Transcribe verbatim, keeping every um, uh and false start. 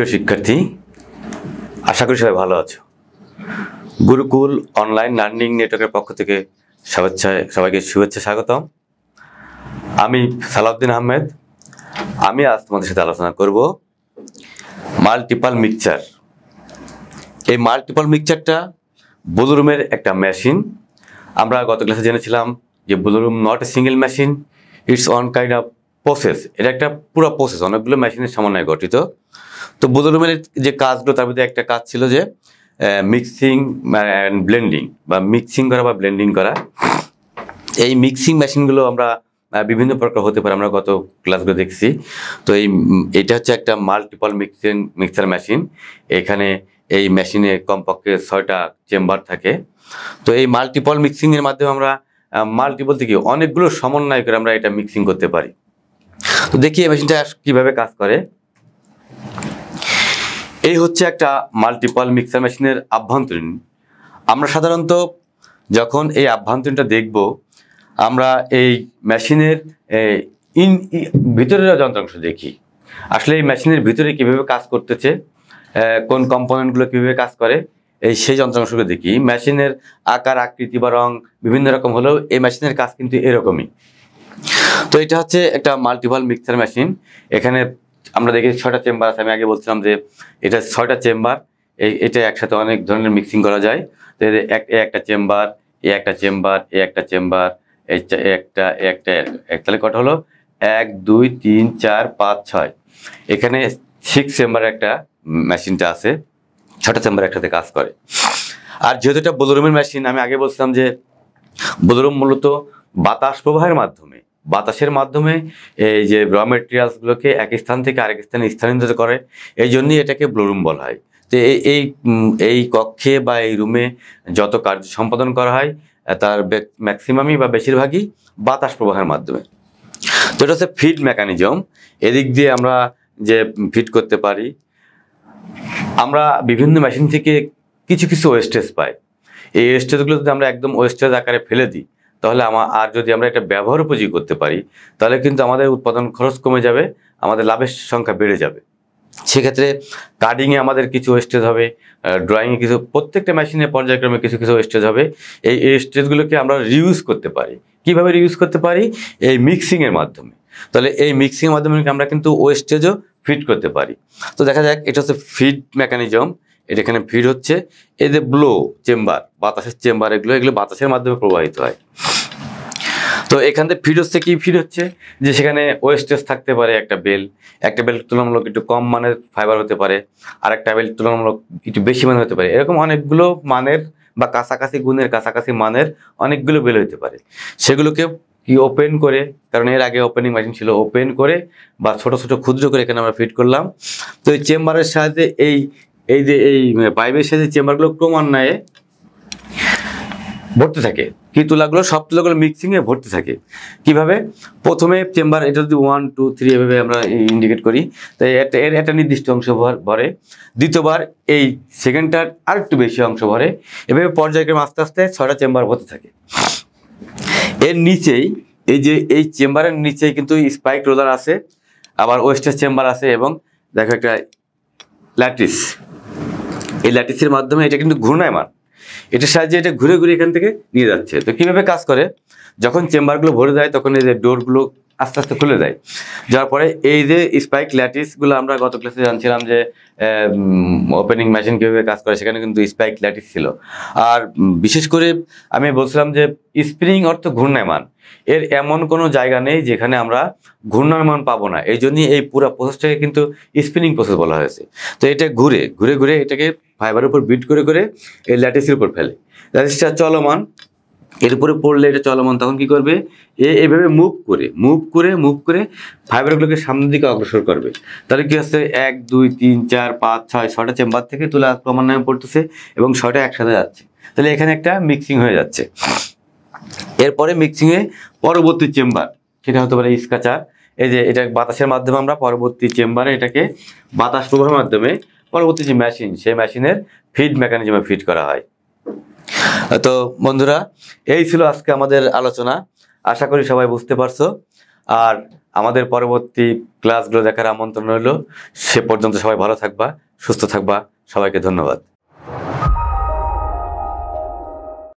প্রিয় শিক্ষার্থী, আশা করি সবাই ভালো আছো। গুরুকুল অনলাইন লার্নিং নেটওয়ার্কের পক্ষ থেকে শুভেচ্ছায় সবাইকে শুভেচ্ছা স্বাগতম। আমি সালাউদ্দিন আহমেদ। আমি আজ তোমাদের সাথে আলোচনা করব মাল্টিপল মিক্সার। এই মাল্টিপল মিক্সারটা বুলরুমের একটা মেশিন। আমরা গত ক্লাসে জেনেছিলাম যে blowroom not a single machine, it's one kind of process. এটা একটা পুরো প্রসেস, অনেকগুলো মেশিনের সমন্বয়ে গঠিত। তো বুলরুমের যে কাজগুলো, তার মধ্যে একটা কাজ ছিল যে মিক্সিং অ্যান্ড ব্লেন্ডিং বা মিক্সিং করা বা ব্লেন্ডিং করা। এই মিক্সিং মেশিনগুলো আমরা বিভিন্ন প্রকার হতে পারে, আমরা গত ক্লাসগুলো দেখছি। তো এই এটা হচ্ছে একটা মাল্টিপল মিক্সিং মিক্সার মেশিন। এখানে এই মেশিনে কমপক্ষে ছয়টা চেম্বার থাকে। তো এই মাল্টিপল মিক্সিংয়ের মাধ্যমে আমরা মাল্টিপল থেকে অনেকগুলো সমন্বয় করে আমরা এটা মিক্সিং করতে পারি। তো দেখি এই মেশিনটা কীভাবে কাজ করে। এই হচ্ছে একটা মাল্টিপল মিক্সার মেশিনের আভ্যন্তরীণ। আমরা সাধারণত যখন এই আভ্যন্তরীণটা দেখব, আমরা এই মেশিনের ইন ভিতরের যন্ত্রাংশ দেখি। আসলে এই মেশিনের ভিতরে কীভাবে কাজ করতেছে, কোন কম্পোনেন্টগুলো কীভাবে কাজ করে, এই সেই যন্ত্রাংশগুলো দেখি। মেশিনের আকার, আকৃতি বা রং বিভিন্ন রকম হলেও এই মেশিনের কাজ কিন্তু এরকমই। তো এটা হচ্ছে একটা মাল্টিপল মিক্সার মেশিন। এখানে আমরা দেখি ছয়টা চেম্বার আছে। আমি আগে বলছিলাম যে এটা ছয়টা চেম্বার। এই এটা একসাথে অনেক ধরনের মিক্সিং করা যায়। তো এক একটা চেম্বার, এ একটা চেম্বার, এ একটা চেম্বার, এই একটা একটা এক তাহলে কটা হলো? এক, দুই, তিন, চার, পাঁচ, ছয়। এখানে সিক্স চেম্বার একটা মেশিনটা আছে। ছটা চেম্বার একসাথে কাজ করে। আর যেহেতু এটা বুলরুমের মেশিন, আমি আগে বলছিলাম যে বুলরুম মূলত বাতাস প্রবাহের মাধ্যমে বাতাসের মাধ্যমে এই যে র মেটেরিয়ালসগুলোকে এক স্থান থেকে আরেক স্থানে স্থানান্তরিত করে। এই জন্যই এটাকে ব্লুরুম বলা হয়। তো এই এই কক্ষে বা এই রুমে যত কার্য সম্পাদন করা হয় তার ম্যাক্সিমামই বা বেশিরভাগই বাতাস প্রবাহের মাধ্যমে। তো এটা হচ্ছে ফিড মেকানিজম। এদিক দিয়ে আমরা যে ফিড করতে পারি। আমরা বিভিন্ন মেশিন থেকে কিছু কিছু ওয়েস্টেজ পাই। এই ওয়েস্টেজগুলো যদি আমরা একদম ওয়েস্টেজ আকারে ফেলে দিই, তাহলে আমার আর যদি আমরা এটা ব্যবহার উপযোগী করতে পারি, তাহলে কিন্তু আমাদের উৎপাদন খরচ কমে যাবে, আমাদের লাভের সংখ্যা বেড়ে যাবে। সেক্ষেত্রে কাটিংয়ে আমাদের কিছু ওয়েস্টেজ হবে, ড্রয়িংয়ে কিছু, প্রত্যেকটা মেশিনে পর্যায়ক্রমে কিছু কিছু ওয়েস্টেজ হবে। এই ওয়েস্টেজগুলোকে আমরা রিউজ করতে পারি। কীভাবে রিউজ করতে পারি? এই মিক্সিংয়ের মাধ্যমে। তাহলে এই মিক্সিংয়ের মাধ্যমে আমরা কিন্তু ওয়েস্টেজও ফিড করতে পারি। তো দেখা যাক, এটা হচ্ছে ফিড মেকানিজম। এটা এখানে ফিড হচ্ছে এই যে ব্লো চেম্বার, বাতাসের চেম্বার, এগুলো এগুলো বাতাসের মাধ্যমে প্রবাহিত হয়। তো এখান থেকে ফিড হচ্ছে কি? ফিড হচ্ছে যে সেখানে ওয়েস্টেজ থাকতে পারে। একটা বেল, একটা বেল তুলনামূলক একটু কম মানের ফাইবার হতে পারে, আর একটা বেল তুলনামূলক একটু বেশি মানের হতে পারে। এরকম অনেকগুলো মানের বা কাছাকাছি গুণের কাছাকাছি মানের অনেকগুলো বেল হতে পারে। সেগুলোকে কি ওপেন করে, কারণ এর আগে ওপেনিং মেশিন ছিল, ওপেন করে বা ছোট ছোট ক্ষুদ্র করে এখানে আমরা ফিট করলাম। তো এই চেম্বারের সাহায্যে এই এই যে এই পাইপের সাথে চেম্বারগুলো ক্রমান্বয়ে ভরতে থাকে। কি তুলাগুলো? সব তুলাগুলো মিক্সিংয়ে ভরতে থাকে। কিভাবে? প্রথমে চেম্বার, এটা যদি ওয়ান টু থ্রি এভাবে আমরা ইন্ডিকেট করি, তাই একটা এর একটা নির্দিষ্ট অংশ ভরে। দ্বিতীয়বার এই সেকেন্ডটার আর একটু বেশি অংশ ভরে। এভাবে পর্যায়ক্রমে আস্তে আস্তে ছয়টা চেম্বার ভরতে থাকে। এর নিচেই এই যে এই চেম্বারের নিচেই কিন্তু স্পাইক রোলার আছে, আবার ওয়েস্টেজ চেম্বার আছে, এবং দেখো একটা ল্যাটিস। এই ল্যাটিসের মাধ্যমে এটা কিন্তু ঘূর্ণায়মান, এটার সাহায্যে এটা ঘুরে ঘুরে এখান থেকে নিয়ে যাচ্ছে। তো কীভাবে কাজ করে? যখন চেম্বারগুলো ভরে যায়, তখন এই যে ডোরগুলো আস্তে আস্তে খুলে যায়, যার পরে এই যে স্পাইক ল্যাটিসগুলো, আমরা গত ক্লাসে জানছিলাম যে ওপেনিং মেশিন কীভাবে কাজ করে, সেখানে কিন্তু স্পাইক ল্যাটিস ছিল। আর বিশেষ করে আমি বলছিলাম যে স্প্রিং অর্থ ঘূর্ণায়মান। এর এমন কোনো জায়গা নেই যেখানে আমরা ঘূর্ণায়মান পাবো না। এই জন্যই এই পুরো প্রসেসটাকে কিন্তু স্পিনিং প্রসেস বলা হয়েছে। তো এটা ঘুরে ঘুরে ঘুরে এটাকে ফাইবারের উপর বিট করে করে এই ল্যাটিসের উপর ফেলে। ল্যাটিসটা চলমান, এর উপরে পড়লে এটা চলমান, তখন কি করবে? এ এভাবে মুভ করে মুভ করে মুভ করে ফাইবারগুলোকে সামনের দিকে অগ্রসর করবে। তাহলে কী হচ্ছে? এক, দুই, তিন, চার, পাঁচ, ছয়, ছয়টা চেম্বার থেকে তুলা ক্রমান্বয়ে পড়তেছে এবং ছয়টা একসাথে যাচ্ছে। তাহলে এখানে একটা মিক্সিং হয়ে যাচ্ছে। এরপরে মিক্সিংয়ে পরবর্তী চেম্বার, সেটা হতে পারে স্কাচার। এই যে এটা বাতাসের মাধ্যমে আমরা পরবর্তী চেম্বারে এটাকে বাতাস প্রবাহের মাধ্যমে পরবর্তী যে মেশিন, সেই মেশিনের ফিড মেকানিজমে ফিড করা হয়। তো বন্ধুরা, এই ছিল আজকে আমাদের আলোচনা। আশা করি সবাই বুঝতে পারছো। আর আমাদের পরবর্তী ক্লাসগুলো দেখার আমন্ত্রণ রইল। সে পর্যন্ত সবাই ভালো থাকবা, সুস্থ থাকবা। সবাইকে ধন্যবাদ।